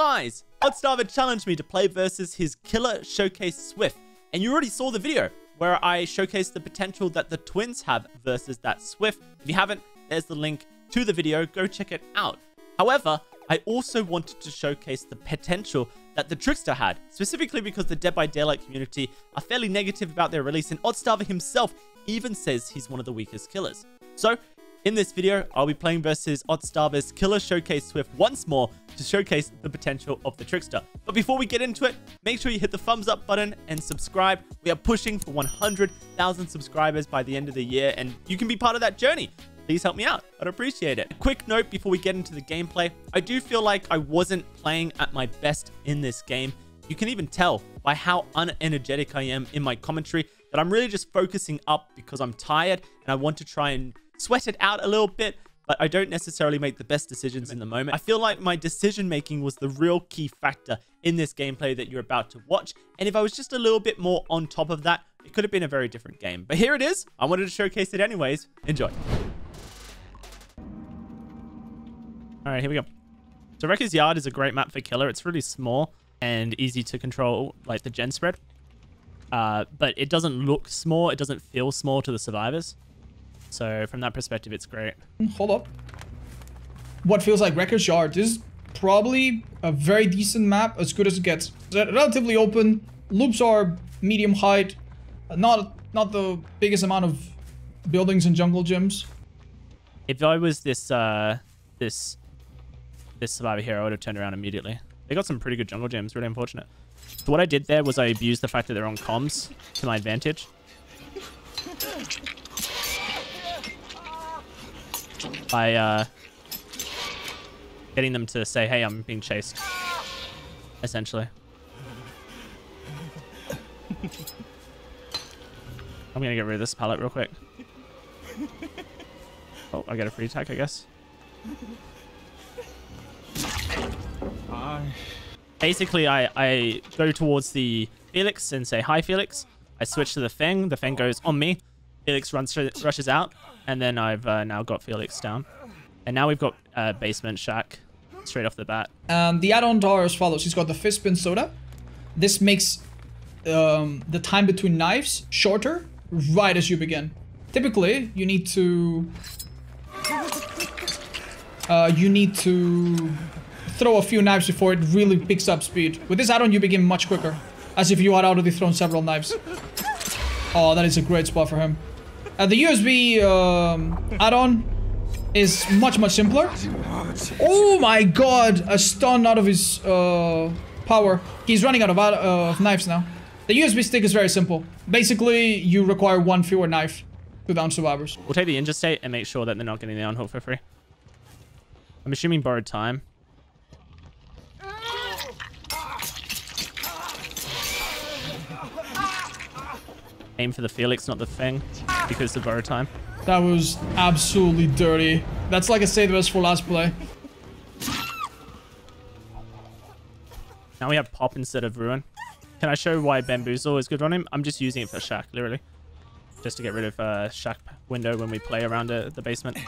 Guys, Otzdarva challenged me to play versus his killer showcase Swift, and you already saw the video where I showcased the potential that the twins have versus that Swift. If you haven't, there's the link to the video. Go check it out. However, I also wanted to showcase the potential that the Trickster had, specifically because the Dead by Daylight community are fairly negative about their release, and Otzdarva himself even says he's one of the weakest killers. So, in this video, I'll be playing versus Otzdarva's Killer Showcase Swift once more to showcase the potential of the Trickster. But before we get into it, make sure you hit the thumbs up button and subscribe. We are pushing for 100,000 subscribers by the end of the year, and you can be part of that journey. Please help me out. I'd appreciate it. A quick note before we get into the gameplay. I do feel like I wasn't playing at my best in this game. You can even tell by how unenergetic I am in my commentary, that I'm really just focusing up because I'm tired and I want to try and sweat it out a little bit, but I don't necessarily make the best decisions in the moment. I feel like my decision making was the real key factor in this gameplay that you're about to watch. And if I was just a little bit more on top of that, it could have been a very different game. But here it is. I wanted to showcase it anyways. Enjoy. All right, here we go. So Wreckers Yard is a great map for killer. It's really small and easy to control, like the gen spread. But it doesn't look small. It doesn't feel small to the survivors. So from that perspective, it's great. Hold up. What feels like Wreckers Yard is probably a very decent map, as good as it gets. Relatively open. Loops are medium height. Not the biggest amount of buildings and jungle gyms. If I was this survivor here, I would have turned around immediately. They got some pretty good jungle gyms. Really unfortunate. So what I did there was I abused the fact that they're on comms to my advantage. By getting them to say, hey, I'm being chased, essentially. I'm going to get rid of this pallet real quick. Oh, I get a free attack, I guess. Basically, I go towards the Felix and say, hi, Felix. I switch to the Fang. The Fang goes on me. Felix rushes out, and then I've now got Felix down. And now we've got Basement Shack straight off the bat. The add-ons are as follows. He's got the Fist Spin Soda. This makes the time between knives shorter right as you begin. Typically, you need to... throw a few knives before it really picks up speed. With this add-on, you begin much quicker, as if you had already thrown several knives. Oh, that is a great spot for him. The USB add-on is much simpler. Oh my god, a stun out of his power. He's running out of knives now. The USB stick is very simple. Basically, you require one fewer knife to down survivors. We'll take the interstate and make sure that they're not getting the on-hook for free. I'm assuming borrowed time. Aim for the Felix, not the Fang, because of borrow time. That was absolutely dirty. That's like I saved the best for last play. Now we have Pop instead of Ruin. Can I show why Bamboozle is good on him? I'm just using it for Shack, literally. Just to get rid of Shack window when we play around the basement.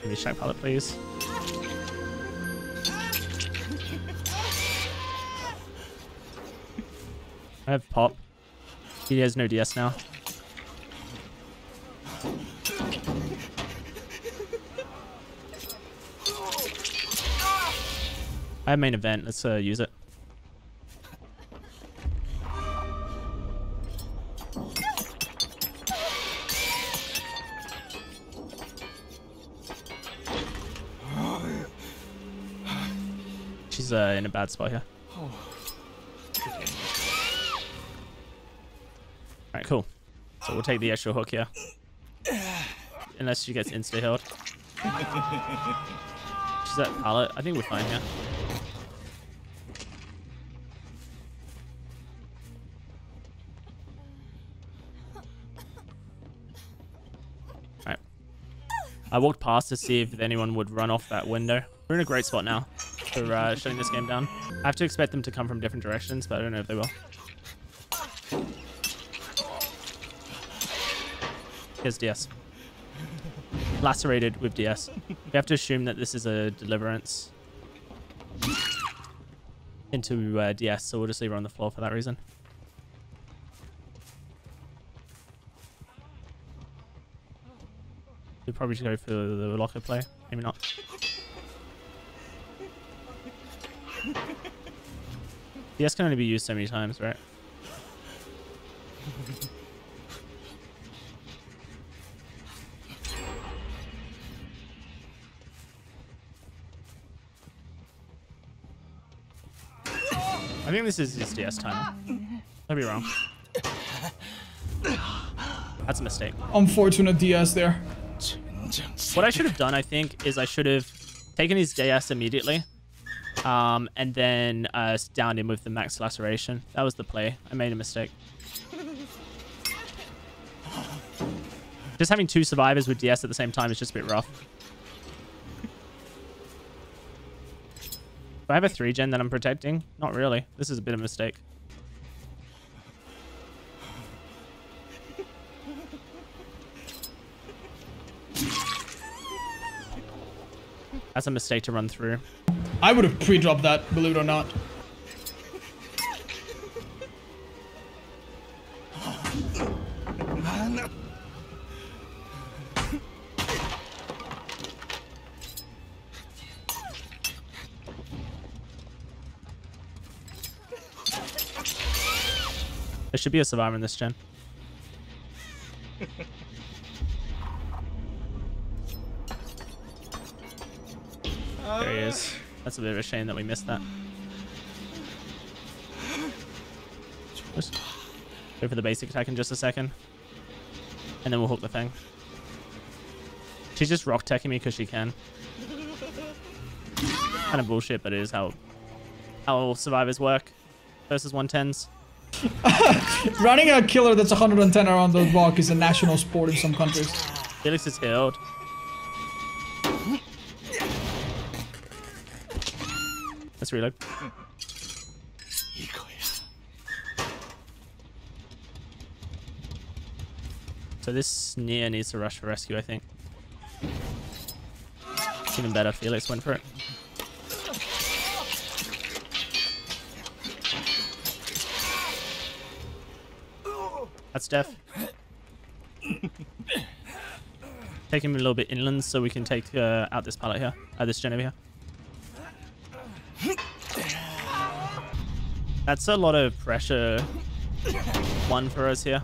Give me Shack pallet, please. I have Pop. He has no DS now. I have main event. Let's use it. She's in a bad spot here. Alright, cool. So we'll take the extra hook here. Unless she gets insta-healed. She's at pallet. I think we're fine here. Alright. I walked past to see if anyone would run off that window. We're in a great spot now for shutting this game down. I have to expect them to come from different directions, but I don't know if they will. Here's DS. lacerated with DS. We have to assume that this is a deliverance into DS, so we'll just leave her on the floor for that reason. We'll probably just go for the locker play. Maybe not. DS can only be used so many times, right? I think this is his DS time. I'll be wrong. That's a mistake. Unfortunate DS there. What I should have done, I think, is I should have taken his DS immediately. And then downed him with the max laceration. That was the play. I made a mistake. Just having two survivors with DS at the same time is just a bit rough. Do I have a 3-gen that I'm protecting? Not really. This is a bit of a mistake. That's a mistake to run through. I would have pre-dropped that, believe it or not. There should be a survivor in this gen. There he is. That's a bit of a shame that we missed that. Just go for the basic attack in just a second. And then we'll hook the thing. She's just rock teching me because she can. Kind of bullshit, but it is how survivors work versus 110s. Running a killer that's 110 around the block is a national sport in some countries. Felix is healed. Let's reload. So this Sneer needs to rush for rescue, I think. It's even better. Felix went for it. That's death. Take him a little bit inland so we can take out this pallet here. This gen over here. That's a lot of pressure one for us here.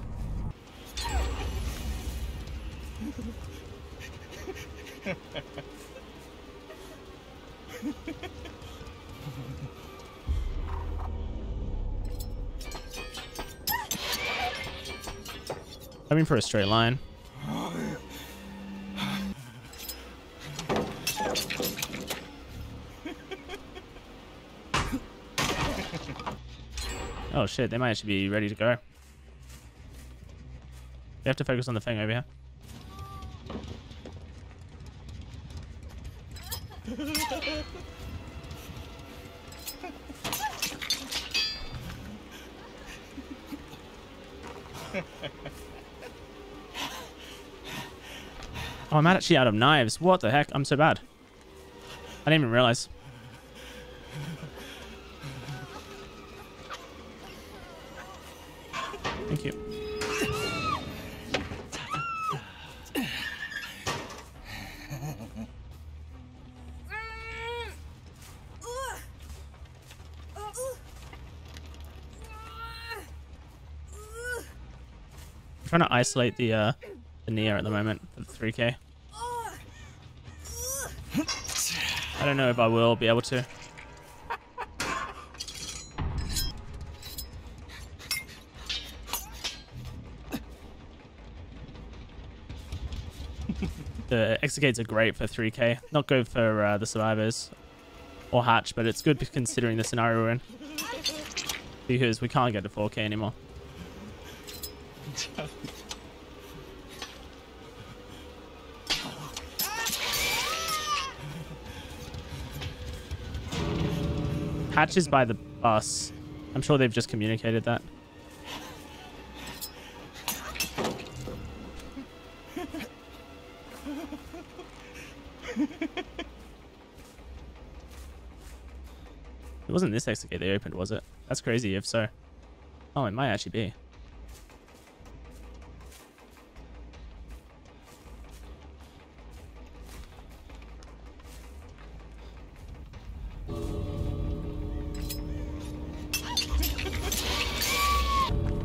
I mean, for a straight line. Oh shit, they might actually be ready to go. We have to focus on the thing over here. Oh, I'm actually out of knives. What the heck? I'm so bad. I didn't even realize. Thank you. I'm trying to isolate the Nier at the moment for the 3K. I don't know if I will be able to. The execates are great for 3K. Not good for the survivors or hatch, but it's good considering the scenario we're in, because we can't get to 4K anymore. Hatch is by the bus. I'm sure they've just communicated that. It wasn't this exit gate they opened, was it? That's crazy if so. Oh, it might actually be.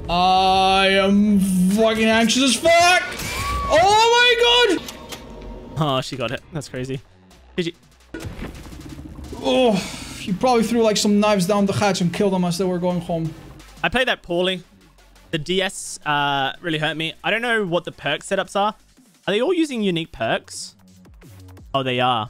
I am fucking anxious as fuck! Oh my god! Oh, she got it. That's crazy. Did you? Oh, you probably threw like some knives down the hatch and killed them as they were going home. I played that poorly. The DS really hurt me. I don't know what the perk setups are. Are they all using unique perks? Oh, they are.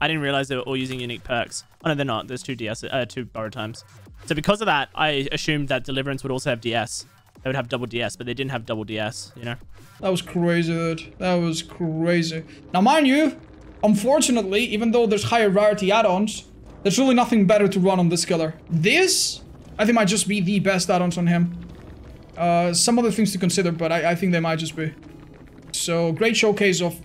I didn't realize they were all using unique perks. Oh no, they're not. There's two borrow times. So because of that, I assumed that Deliverance would also have DS. They would have double DS, but they didn't have double DS, you know? That was crazy, dude. That was crazy. Now, mind you, unfortunately, even though there's higher rarity add-ons, there's really nothing better to run on this killer. This, I think, might just be the best add-ons on him. Some other things to consider, but I think they might just be. So, great showcase of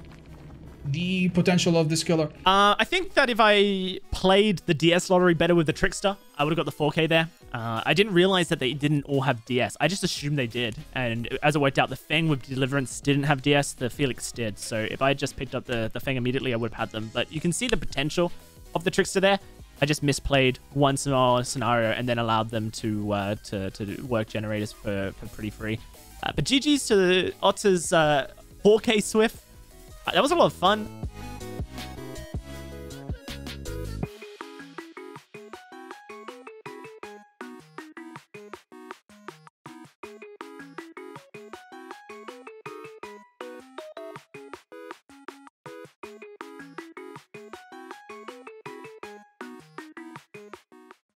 the potential of this killer. I think that if I played the DS lottery better with the Trickster, I would have got the 4K there. I didn't realize that they didn't all have DS. I just assumed they did. And as it worked out, the Fang with Deliverance didn't have DS. The Felix did. So if I had just picked up the Fang immediately, I would have had them. But you can see the potential of the Trickster there. I just misplayed one small scenario and then allowed them to work generators for pretty free. But GG's to Otter's 4K Swift. That was a lot of fun.